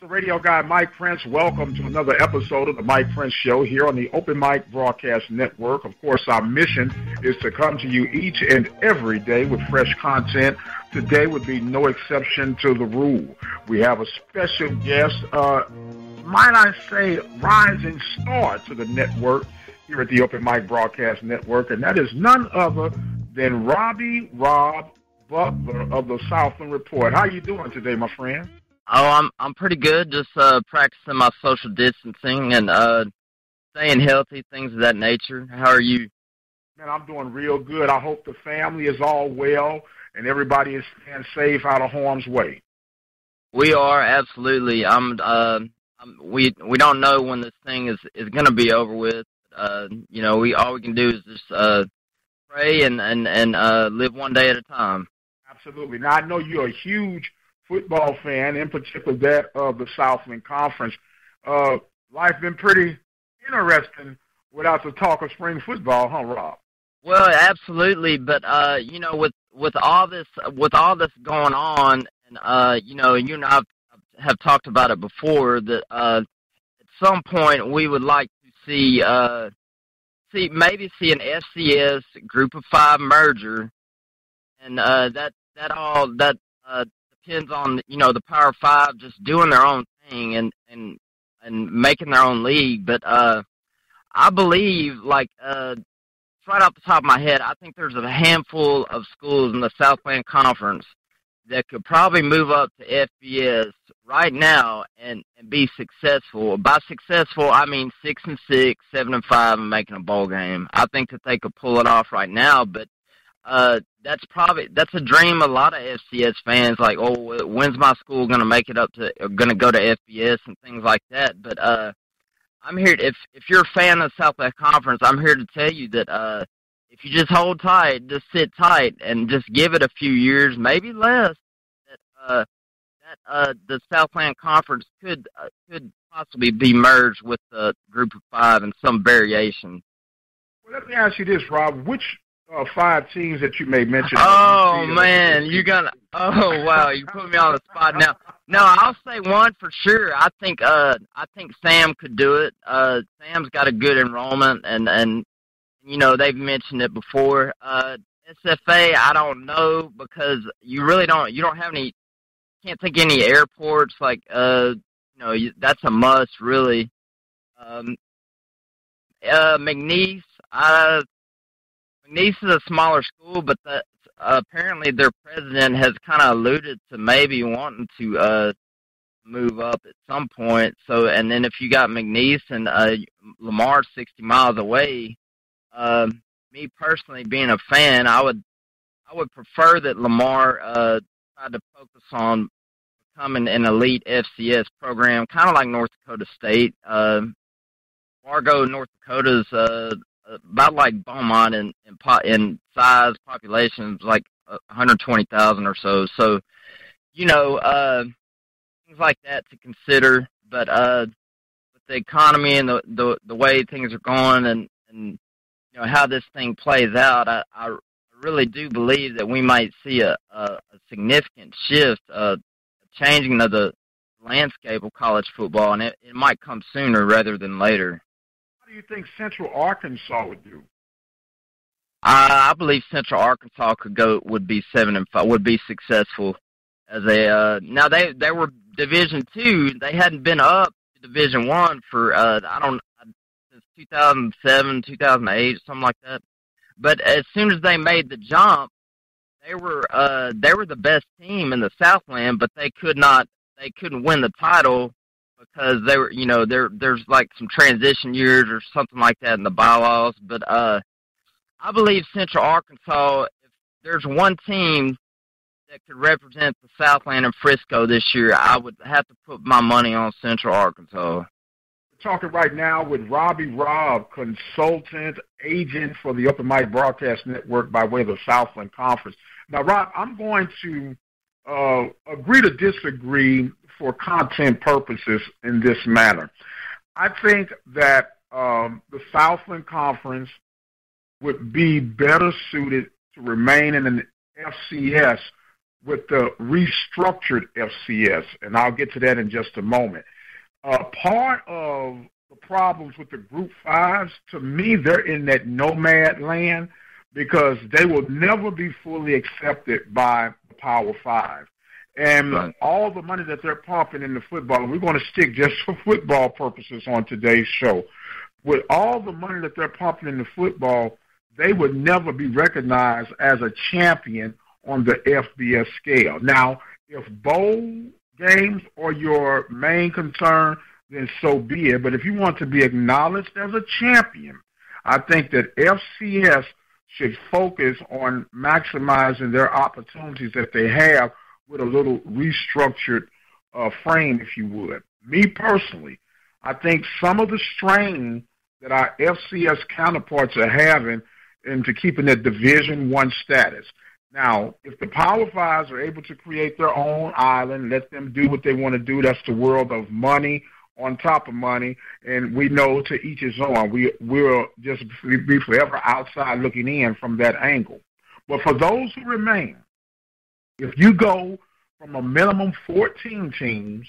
the radio guy, Mike Prince. Welcome to another episode of the Mike Prince Show here on the Open Mic Broadcast Network. Of course, our mission is to come to you each and every day with fresh content. Today would be no exception to the rule. We have a special guest, might I say, rising star to the network here at the Open Mic Broadcast Network, and that is none other than Robbie Rob Butler of the Southland Report. How you doing today, my friend? Oh, I'm pretty good. Just practicing my social distancing and staying healthy, things of that nature. How are you? Man, I'm doing real good. I hope the family is all well and everybody is staying safe out of harm's way. We are, absolutely. We don't know when this thing is going to be over with. You know, all we can do is just pray and live one day at a time. Absolutely. Now, I know you're a huge football fan, in particular that of the Southland Conference. Life been pretty interesting without the talk of spring football, huh, Rob? Well, absolutely. But you know, with all this going on, and you know, you and I have talked about it before, that at some point we would like to see maybe an FCS Group of Five merger, and that depends on, you know, the Power Five just doing their own thing and making their own league. But I believe, like, right off the top of my head, I think there's a handful of schools in the Southland Conference that could probably move up to FBS right now and be successful. By successful, I mean 6-6, 7-5, and making a bowl game. I think that they could pull it off right now, but that's a dream a lot of FCS fans, like, oh, when's my school going to make it up to, going to go to FBS and things like that. But I'm here, if you're a fan of the Southland Conference, I'm here to tell you that if you just hold tight, just sit tight, and just give it a few years, maybe less, that the Southland Conference could possibly be merged with the Group of Five in some variation. Well, let me ask you this, Rob, which five teams that you may mention. Oh, man, you're going to – oh, wow, you put me on the spot now. No, I'll say one for sure. I think Sam could do it. Sam's got a good enrollment, and you know, they've mentioned it before. SFA, I don't know, because you really don't – you don't have any – can't think of any airports. Like, you know, that's a must, really. McNeese, McNeese is a smaller school, but apparently their president has kind of alluded to maybe wanting to move up at some point. So, and then if you got McNeese and Lamar 60 miles away, me personally being a fan, I would prefer that Lamar tried to focus on becoming an elite FCS program, kind of like North Dakota State. Fargo, North Dakota's about like Beaumont in size, population, like 120,000 or so. So, you know, things like that to consider. But with the economy and the way things are going and you know how this thing plays out, I really do believe that we might see a significant shift, changing of the landscape of college football, and it might come sooner rather than later. Do you think Central Arkansas would do? I believe Central Arkansas would be 7-5, would be successful as a. Now they were Division II. They hadn't been up to Division I for since 2007, 2008, something like that. But as soon as they made the jump, they were the best team in the Southland, but they couldn't win the title. Because they were, you know, there's like some transition years or something like that in the bylaws. But I believe Central Arkansas, if there's one team that could represent the Southland and Frisco this year, I would have to put my money on Central Arkansas. We're talking right now with Robbie Rob, consultant agent for the Open Mic Broadcast Network by way of the Southland Conference. Now, Rob, I'm going to agree to disagree for content purposes in this manner. I think that the Southland Conference would be better suited to remain in an FCS with the restructured FCS, and I'll get to that in just a moment. Part of the problems with the Group Fives, to me, they're in that nomad land because they will never be fully accepted by the Power Five. And all the money that they're pumping into football, and we're going to stick just for football purposes on today's show, with all the money that they're pumping into football, they would never be recognized as a champion on the FBS scale. Now, if bowl games are your main concern, then so be it. But if you want to be acknowledged as a champion, I think that FCS should focus on maximizing their opportunities that they have with a little restructured frame, if you would. Me personally, I think some of the strain that our FCS counterparts are having into keeping that Division I status. Now, if the Power Fives are able to create their own island, let them do what they want to do, that's the world of money on top of money, and we know to each his own. We'll just be forever outside looking in from that angle. But for those who remain, if you go from a minimum 14 teams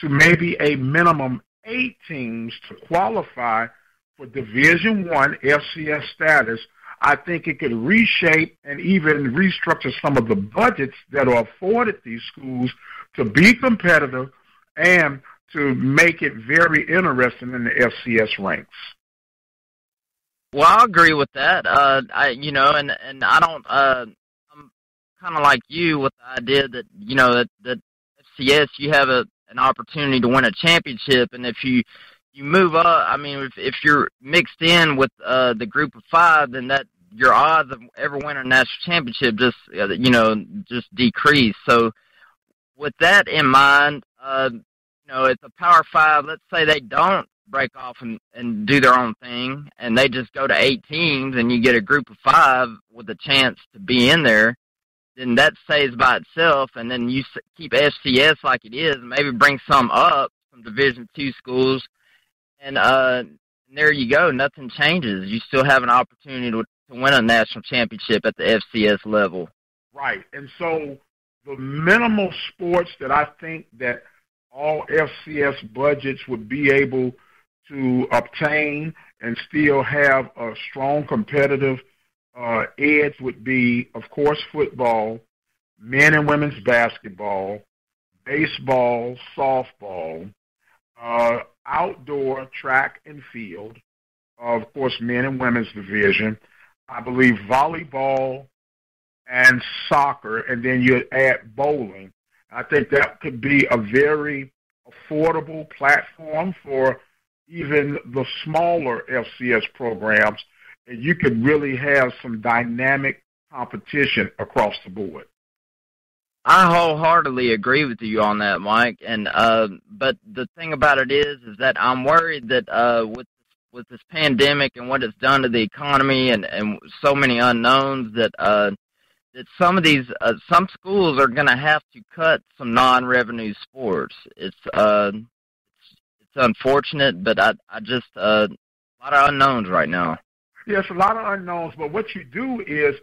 to maybe a minimum 8 teams to qualify for Division I FCS status, I think it could reshape and even restructure some of the budgets that are afforded these schools to be competitive and to make it very interesting in the FCS ranks. Well, I agree with that. I'm kind of like you with the idea that, that FCS, you have an opportunity to win a championship, and if you move up, if you're mixed in with the Group of Five, then that your odds of ever winning a national championship just decrease. So with that in mind, it's a Power Five. Let's say they don't break off and do their own thing, and they just go to 8 teams, and you get a Group of Five with a chance to be in there. Then that stays by itself, and then you keep FCS like it is, and maybe bring some up, some Division II schools. And there you go. Nothing changes. You still have an opportunity to win a national championship at the FCS level. Right. And so the minimal sports that I think that all FCS budgets would be able to obtain and still have a strong competitive edge would be, of course, football, men and women's basketball, baseball, softball, outdoor track and field, of course, men and women's division. I believe volleyball and soccer, and then you add bowling. I think that could be a very affordable platform for even the smaller FCS programs, and you could really have some dynamic competition across the board. I wholeheartedly agree with you on that, Mike. And but the thing about it is that I'm worried that with this pandemic and what it's done to the economy and so many unknowns that some of these some schools are going to have to cut some non-revenue sports. It's unfortunate, but I just a lot of unknowns right now. Yes, a lot of unknowns. But what you do is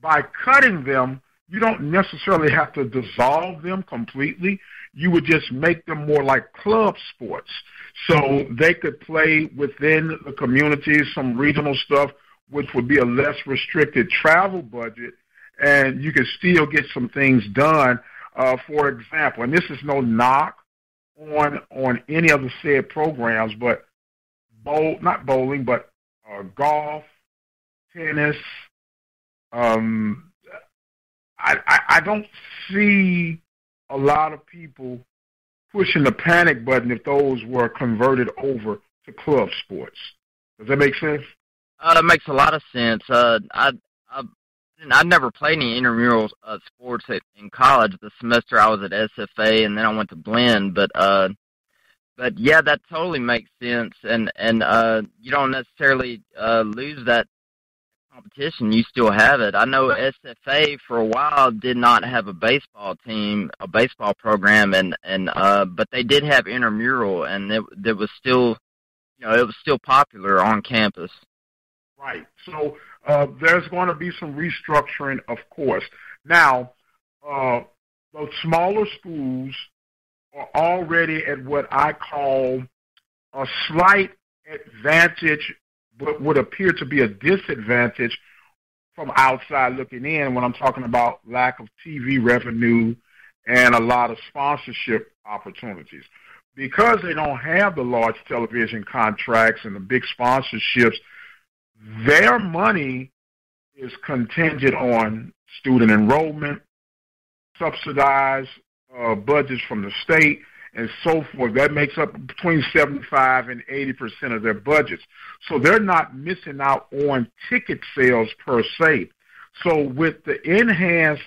by cutting them, you don't necessarily have to dissolve them completely. You would just make them more like club sports. So they could play within the community, some regional stuff, which would be a less restricted travel budget, and you could still get some things done. For example, and this is no knock on any of the said programs, but golf, tennis, I don't see a lot of people pushing the panic button if those were converted over to club sports. Does that make sense? That makes a lot of sense. I never played any intramural sports in college. The semester I was at SFA, and then I went to Blend. But yeah, that totally makes sense. And you don't necessarily lose that competition, you still have it. I know SFA for a while did not have a baseball program, and but they did have intramural, and it was still, it was still popular on campus. Right. So there's going to be some restructuring, of course. Now, those smaller schools are already at what I call a slight advantage, but would appear to be a disadvantage from outside looking in when I'm talking about lack of TV revenue and a lot of sponsorship opportunities. Because they don't have the large television contracts and the big sponsorships, their money is contingent on student enrollment, subsidized budgets from the state, and so forth. That makes up between 75 and 80% of their budgets. So they're not missing out on ticket sales per se. So with the enhanced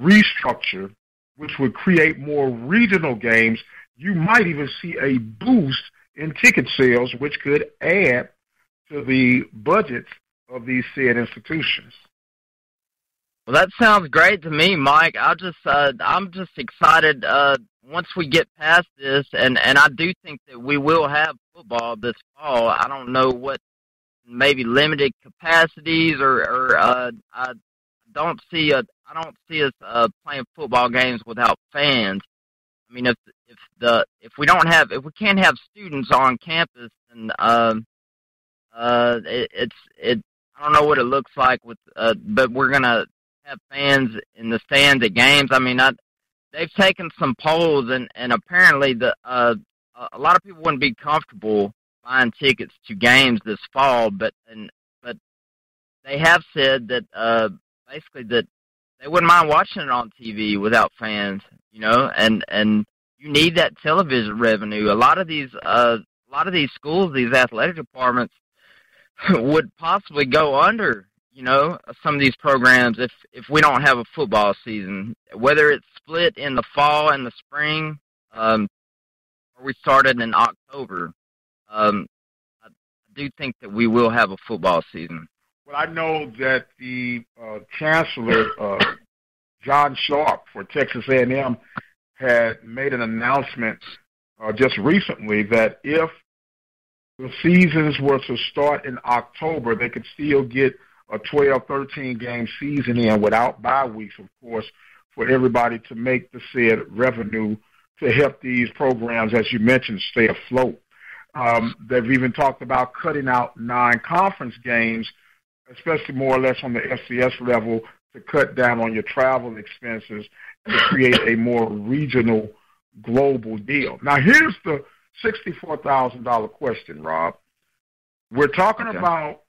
restructure, which would create more regional games, you might even see a boost in ticket sales, which could add to the budgets of these said institutions. Well, that sounds great to me, Mike. I'm just excited once we get past this, and I do think that we will have football this fall. I don't know what, maybe limited capacities, or I don't see us playing football games without fans. I mean, if we can't have students on campus, and I don't know what it looks like with, but we're gonna have fans in the stands at games. I mean, they've taken some polls, and apparently a lot of people wouldn't be comfortable buying tickets to games this fall, but they have said that basically that they wouldn't mind watching it on TV without fans, you know, and you need that television revenue. A lot of these schools, these athletic departments, would possibly go under, you know, some of these programs if we don't have a football season, whether it's split in the fall and the spring, or we started in October. I do think that we will have a football season. Well, I know that the chancellor, John Sharp for Texas A&M, had made an announcement just recently that if the seasons were to start in October, they could still get a 12, 13-game season in without bye weeks, of course, for everybody to make the said revenue to help these programs, as you mentioned, stay afloat. They've even talked about cutting out non-conference games, especially more or less on the FCS level, to cut down on your travel expenses to create a more regional, global deal. Now, here's the $64,000 question, Rob. We're talking about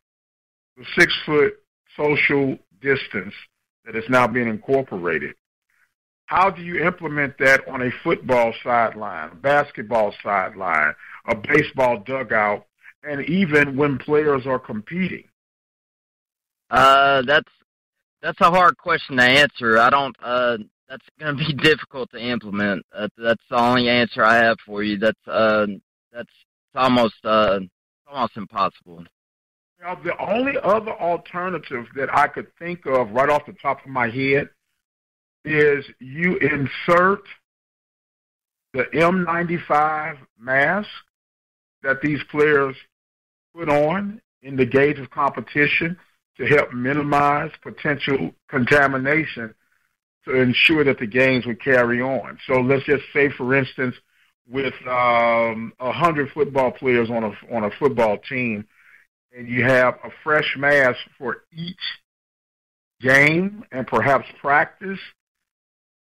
the 6-foot social distance that is now being incorporated. How do you implement that on a football sideline, a basketball sideline, a baseball dugout, and even when players are competing? That's a hard question to answer. That's going to be difficult to implement. That's the only answer I have for you. That's almost impossible. Now, the only other alternative that I could think of right off the top of my head is you insert the M95 mask that these players put on in the gauge of competition to help minimize potential contamination, to ensure that the games would carry on. So let's just say, for instance, with 100 football players on a football team, and you have a fresh mask for each game and perhaps practice.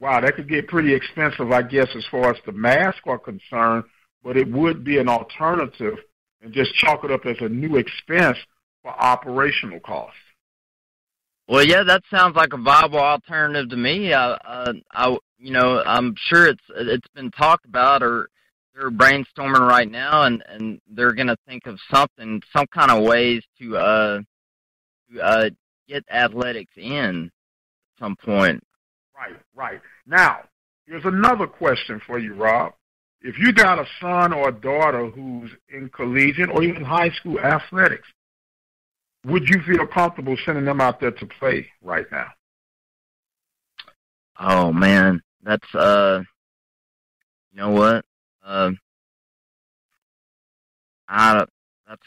Wow, that could get pretty expensive, I guess, as far as the masks are concerned, but it would be an alternative, and just chalk it up as a new expense for operational costs. Well, yeah, that sounds like a viable alternative to me. I'm sure it's been talked about, or they're brainstorming right now, and they're going to think of something, some kind of ways to get athletics in at some point. Right. Now, here's another question for you, Rob. If you got a son or a daughter who's in collegiate or even high school athletics, would you feel comfortable sending them out there to play right now? Oh, man, that's you know what? That's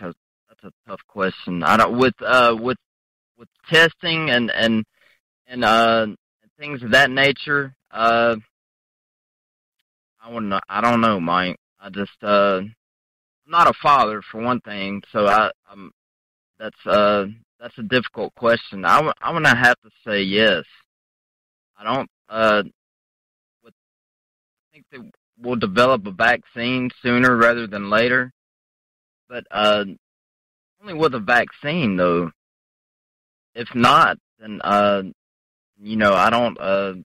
a tough question. I don't with testing and things of that nature. I don't know, Mike. I just I'm not a father for one thing, so I'm. That's a difficult question. I'm gonna have to say yes. I don't. I think that we'll develop a vaccine sooner rather than later, but only with a vaccine though. If not, then I don't know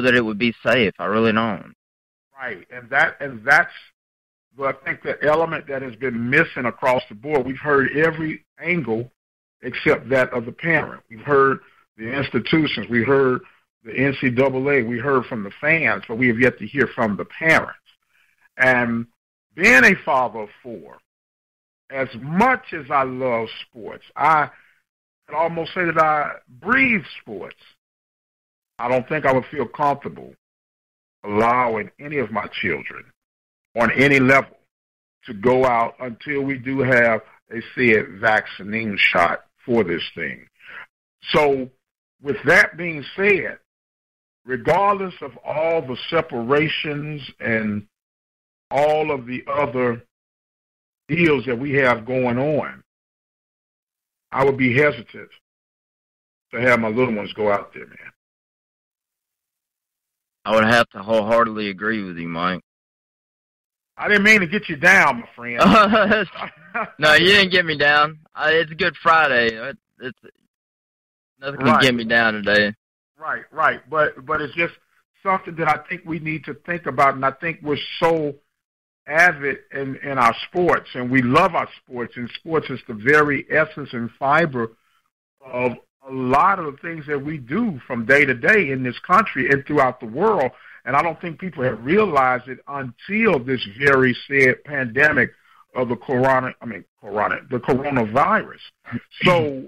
that it would be safe. I really don't. Right, and that's. But I think the element that has been missing across the board, we've heard every angle except that of the parent. We've heard the institutions. We heard the NCAA. We heard from the fans, but we have yet to hear from the parents. And being a father of four, as much as I love sports, I could almost say that I breathe sports. I don't think I would feel comfortable allowing any of my children on any level to go out until we do have a said vaccine shot for this thing. So with that being said, regardless of all the separations and all of the other deals that we have going on, I would be hesitant to have my little ones go out there, man. I would have to wholeheartedly agree with you, Mike. I didn't mean to get you down, my friend. No, you didn't get me down. It's Good Friday. Nothing can get me down today. Right. But it's just something that I think we need to think about, and I think we're so avid in our sports, and we love our sports, and sports is the very essence and fiber of a lot of the things that we do from day to day in this country and throughout the world. And I don't think people have realized it until this very sad pandemic of the coronavirus. So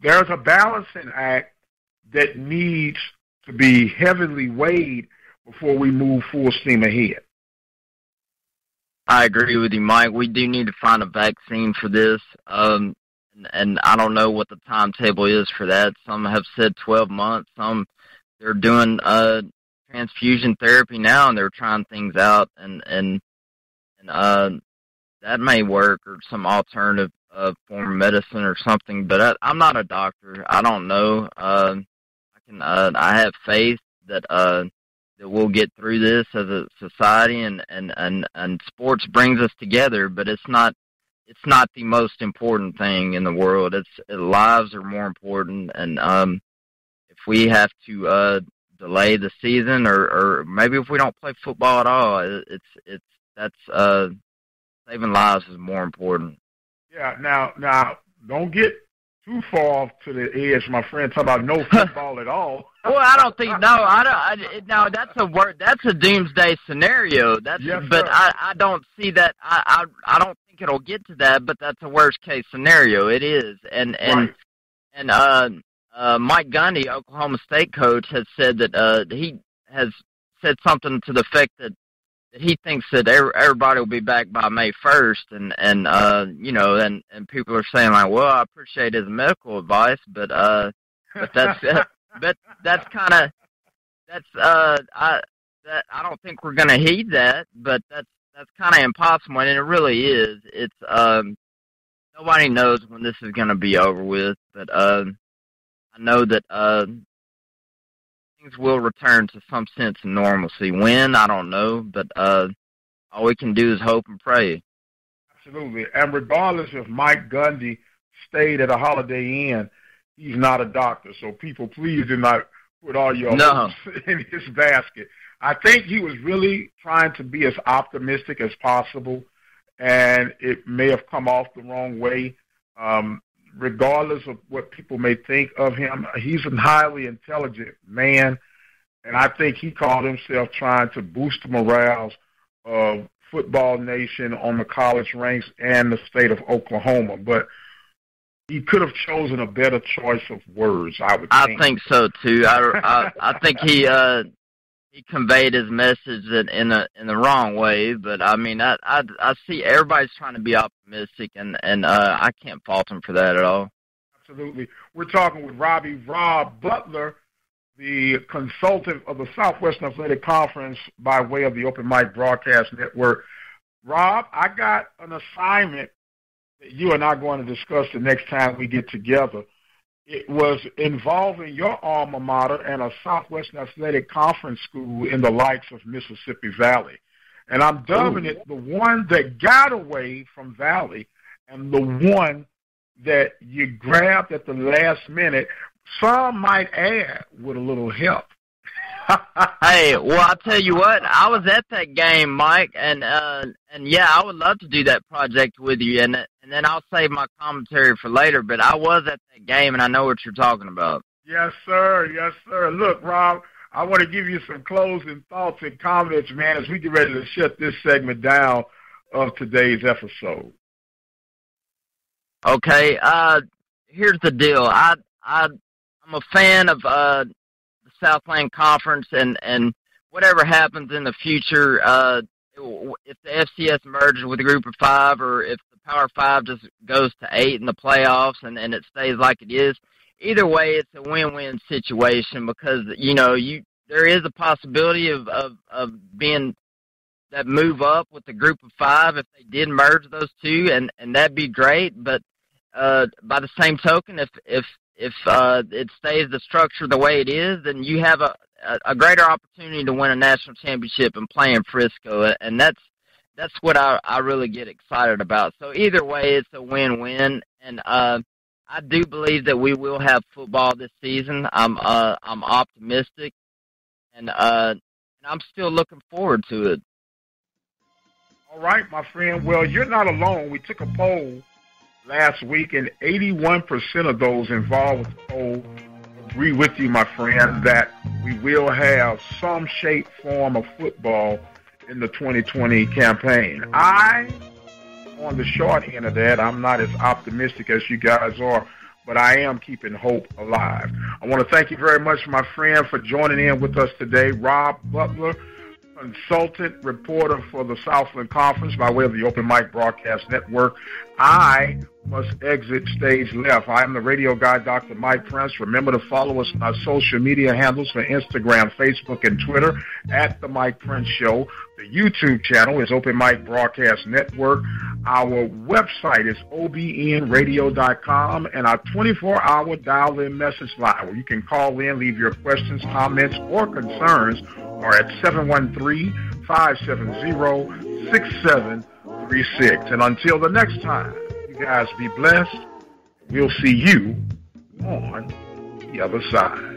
there's a balancing act that needs to be heavily weighed before we move full steam ahead. I agree with you, Mike. We do need to find a vaccine for this. And I don't know what the timetable is for that. Some have said 12 months. Some they're doing transfusion therapy now, and they're trying things out, and that may work, or some alternative form of medicine or something. But I'm not a doctor. I don't know. I have faith that we'll get through this as a society, and sports brings us together. But it's not the most important thing in the world. Lives are more important, and if we have to delay the season, or maybe if we don't play football at all, that's saving lives is more important. Yeah. Now, don't get too far to the edge, my friend. Talk about no football at all. Well, I don't think no. I don't. No, that's a word. That's a doomsday scenario. But I don't see that. I don't think it'll get to that. But that's a worst case scenario. It is, and Mike Gundy, Oklahoma State coach, has said that he has said something to the effect that he thinks that everybody will be back by May 1st, and people are saying like, well, I appreciate his medical advice, but I don't think we're going to heed that, but that's kind of impossible, and it really is. It's nobody knows when this is going to be over with, but I know that things will return to some sense of normalcy. When, I don't know, but all we can do is hope and pray. Absolutely. And regardless if Mike Gundy stayed at a Holiday Inn, he's not a doctor. So people, please do not put all your hopes in his basket. I think he was really trying to be as optimistic as possible, and it may have come off the wrong way. Regardless of what people may think of him, he's a highly intelligent man, and I think he called himself trying to boost the morale of football nation on the college ranks and the state of Oklahoma. But he could have chosen a better choice of words, I would think. I think so, too. I think he conveyed his message in the wrong way, but I mean, I see everybody's trying to be optimistic, and I can't fault him for that at all. Absolutely. We're talking with Robbie Rob Butler, the consultant of the Southwestern Athletic Conference by way of the Open Mic Broadcast Network. Rob, I got an assignment that you and I are going to discuss the next time we get together. It was involving your alma mater and a Southwestern Athletic Conference school in the likes of Mississippi Valley. And I'm dubbing it the one that got away from Valley and the one that you grabbed at the last minute, some might add, with a little help. Hey, well, I'll tell you what, I was at that game, Mike, and yeah, I would love to do that project with you, and then I'll save my commentary for later, but I was at that game, and I know what you're talking about. Yes, sir. Yes, sir. Look, Rob, I want to give you some closing thoughts and comments, man, as we get ready to shut this segment down of today's episode. Okay, here's the deal. I'm a fan of the Southland Conference, and whatever happens in the future, if the FCS merges with a Group of Five, or if the Power Five just goes to 8 in the playoffs and it stays like it is, either way, it's a win-win situation because, you know, there is a possibility of being that move up with the Group of Five if they did merge those two, and that'd be great. But by the same token, if it stays the structure the way it is, then you have a greater opportunity to win a national championship and play in Frisco, and that's what I really get excited about. So either way, it's a win-win, and I do believe that we will have football this season. I'm optimistic, and I'm still looking forward to it. All right, my friend. Well, you're not alone. We took a poll last week, and 81% of those involved with the poll agree with you, my friend, that we will have some shape, form of football in the 2020 campaign. On the short end of that, I'm not as optimistic as you guys are, but I am keeping hope alive. I want to thank you very much, my friend, for joining in with us today. Rob Butler, consultant reporter for the Southland Conference by way of the Open Mic Broadcast Network. I must exit stage left. I am the radio guy, Dr. Mike Prince. Remember to follow us on our social media handles for Instagram, Facebook, and Twitter at The Mike Prince Show. The YouTube channel is Open Mic Broadcast Network. Our website is obnradio.com, and our 24-hour dial-in message line where you can call in, leave your questions, comments, or concerns are at 713-570-6736. And until the next time, you guys be blessed. We'll see you on the other side.